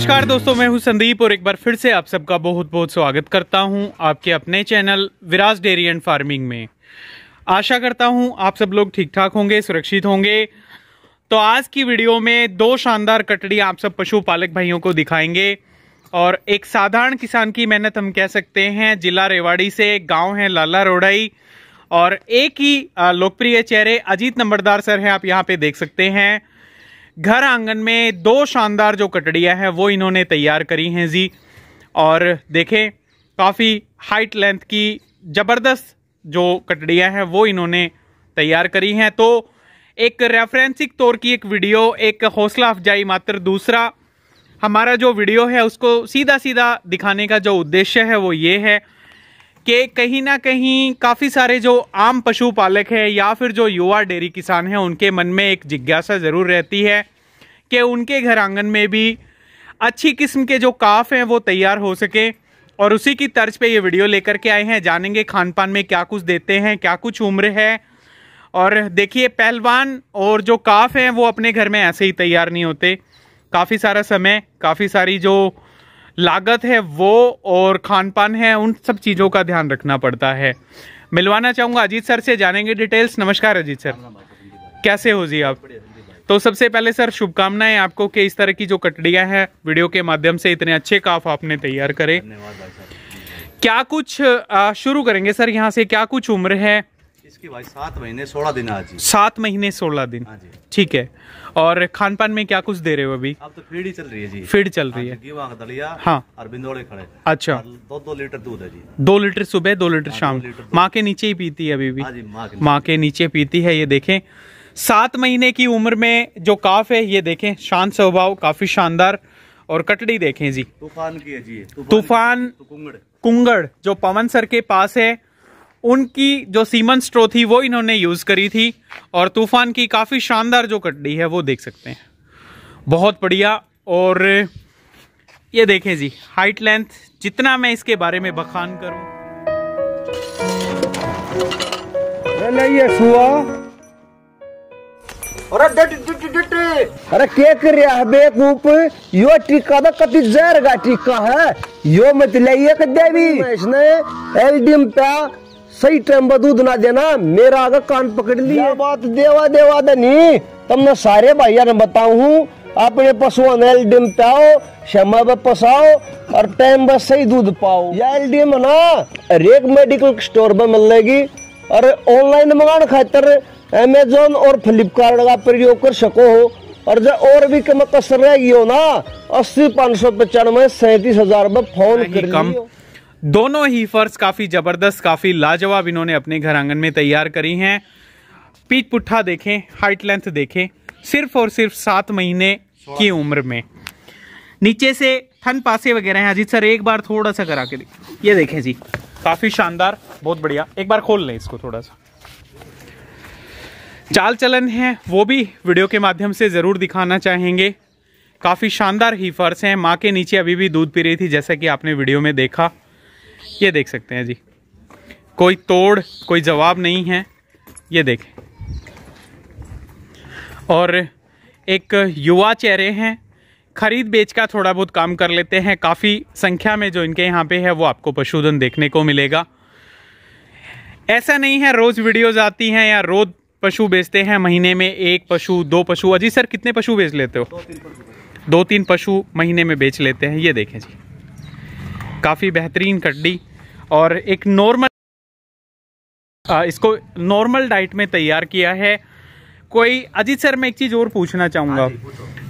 नमस्कार दोस्तों, मैं हूं संदीप और एक बार फिर से आप सबका बहुत बहुत स्वागत करता हूं आपके अपने channel Viraj dairy and farming में। आशा करता हूं आप सब लोग ठीक ठाक होंगे, सुरक्षित होंगे। तो आज की वीडियो में दो शानदार कटड़ी आप सब पशुपालक भाइयों को दिखाएंगे और एक साधारण किसान की मेहनत हम कह सकते हैं। जिला रेवाड़ी से, गाँव है लाला रोडाई और एक ही लोकप्रिय चेहरे अजीत नंबरदार सर हैं। आप यहाँ पे देख सकते हैं घर आंगन में दो शानदार जो कटड़ियाँ हैं वो इन्होंने तैयार करी हैं जी। और देखें काफ़ी हाइट लेंथ की ज़बरदस्त जो कटड़ियाँ हैं वो इन्होंने तैयार करी हैं। तो एक रेफरेंसिक तौर की एक वीडियो, एक हौसला अफजाई मात्र दूसरा हमारा जो वीडियो है उसको सीधा सीधा दिखाने का जो उद्देश्य है वो ये है कि कहीं ना कहीं काफ़ी सारे जो आम पशुपालक हैं या फिर जो युवा डेयरी किसान हैं उनके मन में एक जिज्ञासा ज़रूर रहती है कि उनके घर आंगन में भी अच्छी किस्म के जो काफ हैं वो तैयार हो सके। और उसी की तर्ज पे ये वीडियो लेकर के आए हैं। जानेंगे खान पान में क्या कुछ देते हैं, क्या कुछ उम्र है। और देखिए पहलवान और जो काफ हैं वो अपने घर में ऐसे ही तैयार नहीं होते, काफ़ी सारा समय, काफ़ी सारी जो लागत है वो और खान पान है उन सब चीज़ों का ध्यान रखना पड़ता है। मिलवाना चाहूँगा अजीत सर से, जानेंगे डिटेल्स। नमस्कार अजीत सर, कैसे हो जी आप? तो सबसे पहले सर शुभकामनाएं आपको कि इस तरह की जो कटड़ियाँ हैं वीडियो के माध्यम से इतने अच्छे काफ आपने तैयार करे। क्या कुछ शुरू करेंगे सर यहाँ से, क्या कुछ उम्र है इसकी? भाई 7 महीने 16 दिन। आज 7 महीने 16 दिन, ठीक है। और खान पान में क्या कुछ दे रहे हो अभी? अब तो फीड ही चल रही है जी, फीड चल रही है। गीवा का दलिया, हाँ, और बिंदोड़े खड़े। अच्छा, 2-2 लीटर दूध है जी, 2 लीटर सुबह, 2 लीटर शाम। माँ के नीचे ही पीती है अभी भी, माँ के नीचे पीती है। ये देखें 7 महीने की उम्र में जो काफ है, ये देखें शांत स्वभाव, काफी शानदार। और कटड़ी देखें जी, तूफान की है जी, तूफान कुंगड़ जो पवन सर के पास है उनकी जो सीमन स्ट्रो थी वो इन्होंने यूज़ करी थी। और तूफान की काफ़ी शानदार जो कटड़ी है वो देख सकते हैं, बहुत बढ़िया। और ये देखें जी हाइट लेंथ, जितना मैं इसके बारे में बखान करूं। अरे क्या कर रहा है बेवकूफ, यो टीका तो कति जहर का टीका है, यो मत लिया। सही टाइम पर दूध ना देना, मेरा आगे कान पकड़ लिया। बात देवा देवा नहीं, तुमने सारे भाइयों ने बताऊं अपने पशुओं ने एलडीएम पाओ, समय पर पसाओ और टाइम पर सही दूध पाओ। या एलडीएम ना रेक मेडिकल स्टोर पर मिलेगी और ऑनलाइन मंगाने खातर अमेजोन और फ्लिपकार्ट का प्रयोग कर सको हो। और जब और भी कम कसर रहेगी हो ना, 80 595 37 हजार में फोन कर। दोनों ही फर्श काफ़ी ज़बरदस्त, काफ़ी लाजवाब इन्होंने अपने घर आंगन में तैयार करी हैं। पीठ पुट्ठा देखें, हाइट लेंथ देखें, सिर्फ और सिर्फ 7 महीने की उम्र में। नीचे से थन पासे वगैरह हैं। अजीत सर एक बार थोड़ा सा करा के देखिए, ये देखें जी काफ़ी शानदार, बहुत बढ़िया। एक बार खोल लें इसको, थोड़ा सा चाल चलन है वो भी वीडियो के माध्यम से ज़रूर दिखाना चाहेंगे। काफ़ी शानदार ही फर्श हैं। माँ के नीचे अभी भी दूध पी रही थी, जैसा कि आपने वीडियो में देखा। ये देख सकते हैं जी, कोई तोड़ कोई जवाब नहीं है। ये देखें, और एक युवा चेहरे हैं, खरीद बेच का थोड़ा बहुत काम कर लेते हैं। काफ़ी संख्या में जो इनके यहाँ पे है वो आपको पशुधन देखने को मिलेगा। ऐसा नहीं है रोज़ वीडियोज़ आती हैं या रोज़ पशु बेचते हैं, महीने में 1 पशु 2 पशु। अजी सर कितने पशु बेच लेते हो? 2-3 पशु महीने में बेच लेते हैं। ये देखें जी काफ़ी बेहतरीन कटड़ी। और एक नॉर्मल, इसको नॉर्मल डाइट में तैयार किया है। कोई अजीत सर मैं एक चीज़ और पूछना चाहूँगा,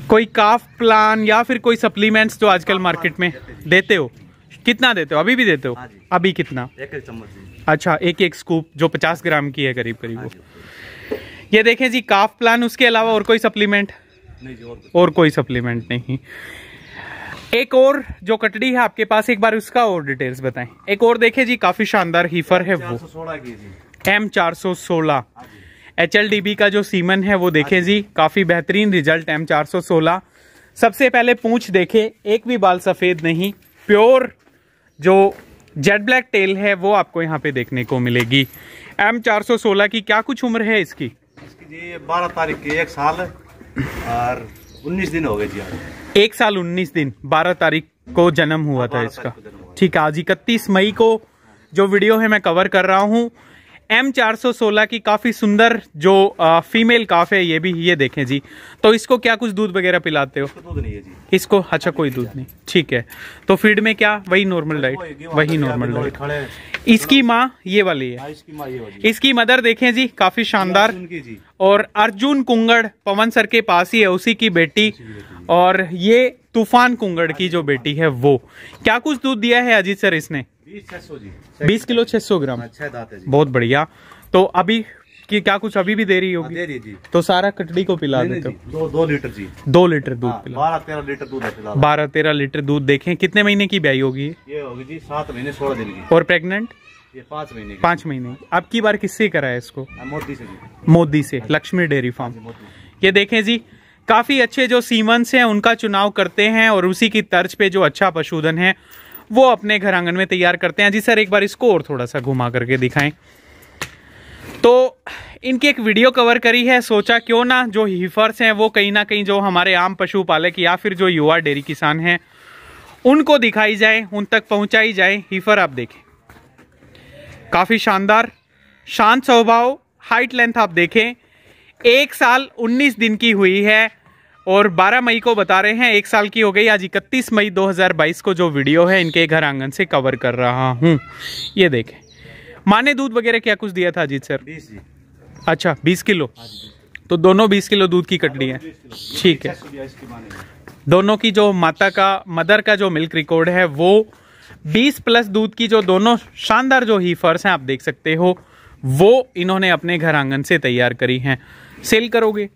कोई काफ प्लान या फिर कोई सप्लीमेंट्स जो आजकल मार्केट में देते हो, कितना देते हो? अभी भी देते हो? अभी कितना? 1 चम्मच। अच्छा, 1-1 स्कूप जो 50 ग्राम की है करीब करीब वो। ये देखें जी काफ प्लान, उसके अलावा और कोई सप्लीमेंट? और कोई सप्लीमेंट नहीं। एक और जो कटड़ी है आपके पास, एक बार उसका और डिटेल्स बताएं। एक और देखें जी काफ़ी शानदार हीफर है वो, M 416 HLDB का जो सीमन है वो देखें जी, काफ़ी बेहतरीन रिजल्ट। M 416। सबसे पहले पूंछ देखें, एक भी बाल सफ़ेद नहीं, प्योर जो जेड ब्लैक टेल है वो आपको यहाँ पे देखने को मिलेगी। M 416 की क्या कुछ उम्र है इसकी? 12 तारीख की 1 साल और 19 दिन हो गए जी। एक साल 19 दिन 12 तारीख को जन्म हुआ था इसका। ठीक है, आज 31 मई को जो वीडियो है मैं कवर कर रहा हूँ। M 416 की काफ़ी सुंदर जो फीमेल काफ है, ये भी ये देखें जी। तो इसको क्या कुछ दूध वगैरह पिलाते हो? दूध नहीं है जी इसको। अच्छा, कोई दूध नहीं, ठीक है। तो फीड में क्या वही नॉर्मल डाइट? वही नॉर्मल डाइट। इसकी माँ ये वाली है, इसकी मदर देखें जी, काफ़ी शानदार। और अर्जुन कुंगड़ पवन सर के पास ही है, उसी की बेटी। और ये तूफान कुंगड़ की जो बेटी है वो। क्या कुछ दूध दिया है अजीत सर इसने? 20 किलो 600 ग्राम। अच्छा दांत है जी, बहुत बढ़िया। तो अभी कि क्या कुछ अभी भी दे रही होगी? दे रही जी। तो सारा कटड़ी को पिला देते हो? 2 लीटर जी, 2 लीटर दूध पिला। 12-13 लीटर दूध पिला। 12-13 लीटर दूध। देखें कितने महीने की ब्याई होगी ये? होगी जी 7 महीने 16 दिन की। और प्रेग्नेंट ये 5 महीने। 5 महीने। अब की बार किससे कराया इसको? मोदी से। मोदी से, लक्ष्मी डेयरी फार्म। ये देखें जी, काफी अच्छे जो सीमंस हैं उनका चुनाव करते हैं और उसी की तर्ज पे जो अच्छा पशुधन है वो अपने घर आंगन में तैयार करते हैं। जी सर एक बार इसको और थोड़ा सा घुमा करके दिखाएं। तो इनकी एक वीडियो कवर करी है, सोचा क्यों ना जो हीफर्स हैं वो कहीं ना कहीं जो हमारे आम पशुपालक या फिर जो युवा डेयरी किसान हैं उनको दिखाई जाए, उन तक पहुंचाई जाए। हीफर आप देखें, काफ़ी शानदार, शांत स्वभाव। हाइट लेंथ आप देखें, 1 साल 19 दिन की हुई है और 12 मई को बता रहे हैं 1 साल की हो गई। आज 31 मई 2022 को जो वीडियो है इनके घर आंगन से कवर कर रहा हूँ। ये देखें, माँ ने दूध वगैरह क्या कुछ दिया था अजीत सर? 20 जी। अच्छा 20 किलो। तो दोनों 20 किलो दूध की कटड़ी है, ठीक है। दोनों की जो माता का मदर का जो मिल्क रिकॉर्ड है वो 20 प्लस दूध की जो दोनों शानदार जो हीफर्स हैं आप देख सकते हो वो इन्होंने अपने घर आंगन से तैयार करी हैं। सेल करोगे?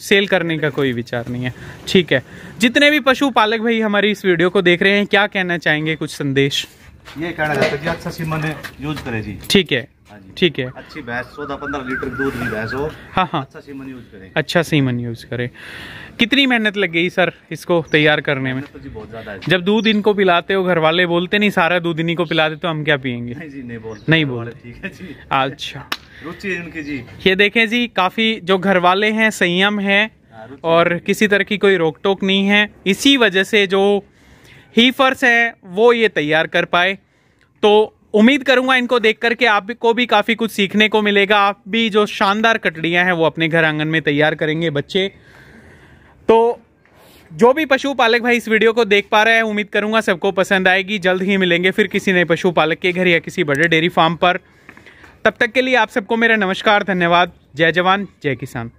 सेल करने का कोई विचार नहीं है, ठीक है। जितने भी पशुपालक भाई हमारी इस वीडियो को देख रहे हैं क्या कहना चाहेंगे, कुछ संदेश? ये कहना चाहते हैं कि अच्छा सीमन है, यूज करें जी, ठीक है, ठीक है। अच्छी भैंस 14-15 लीटर दूध की भैंस हो। हाँ हाँ, अच्छा सीमन यूज करें, अच्छा सीमन यूज करें। कितनी मेहनत लग गई सर इसको तैयार करने में? तो जी बहुत ज्यादा है। जब दूध इनको पिलाते हो घर वाले बोलते नहीं सारा दूध इन्हीं को पिला देते हो हम क्या पियेंगे? नहीं बोलते, ठीक है जी। अच्छा रुचि इनकी जी, ये देखें जी, काफी जो घर वाले हैं संयम है और किसी तरह की कोई रोक टोक नहीं है। इसी वजह से जो हीफर्स हैं वो ये तैयार कर पाए। तो उम्मीद करूंगा इनको देख करके आपको भी काफ़ी कुछ सीखने को मिलेगा। आप भी जो शानदार कटड़ियां हैं वो अपने घर आंगन में तैयार करेंगे बच्चे। तो जो भी पशुपालक भाई इस वीडियो को देख पा रहे हैं उम्मीद करूंगा सबको पसंद आएगी। जल्द ही मिलेंगे फिर किसी नए पशुपालक के घर या किसी बड़े डेयरी फार्म पर। तब तक के लिए आप सबको मेरा नमस्कार, धन्यवाद। जय जवान जय किसान।